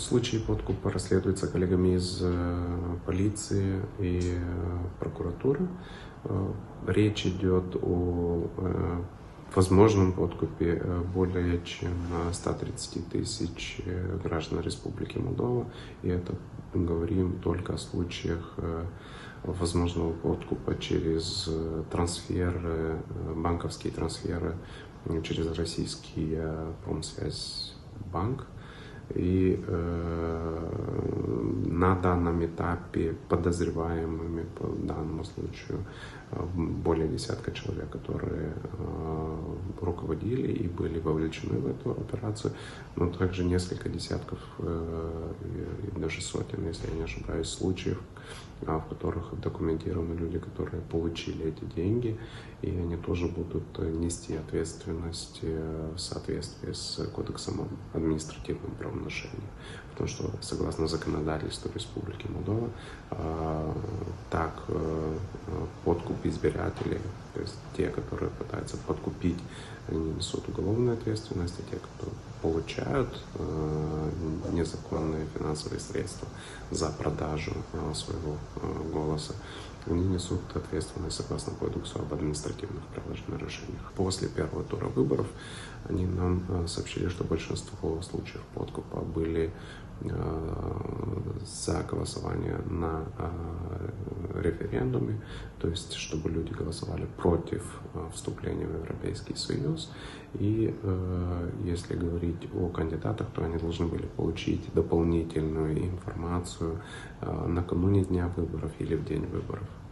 Случай подкупа расследуется коллегами из полиции и прокуратуры. Речь идет о возможном подкупе более чем 130 тысяч граждан Республики Молдова. И это мы говорим только о случаях возможного подкупа через трансферы, банковские трансферы через российский Промсвязьбанк. И на данном этапе подозреваемыми по данному случаю более десятка человек, которые руководили и были вовлечены в эту операцию, но также несколько десятков и даже сотен, если я не ошибаюсь, случаев, в которых документированы люди, которые получили эти деньги, и они тоже будут нести ответственность в соответствии с Кодексом административного правонарушения. Потому что, согласно законодательству Республики Молдова, так подкуп избирателей, то есть те, которые пытаются подкупить, они несут уголовную ответственность, а те, кто получают незаконные финансовые средства за продажу своего голоса, они несут ответственность согласно Кодексу об административных правонарушениях. После первого тура выборов они нам сообщили, что большинство случаев подкупа были за голосование на референдуме, то есть чтобы люди голосовали против вступления в Европейский Союз. И если говорить о кандидатах, то они должны были получить дополнительную информацию накануне дня выборов или в день выборов.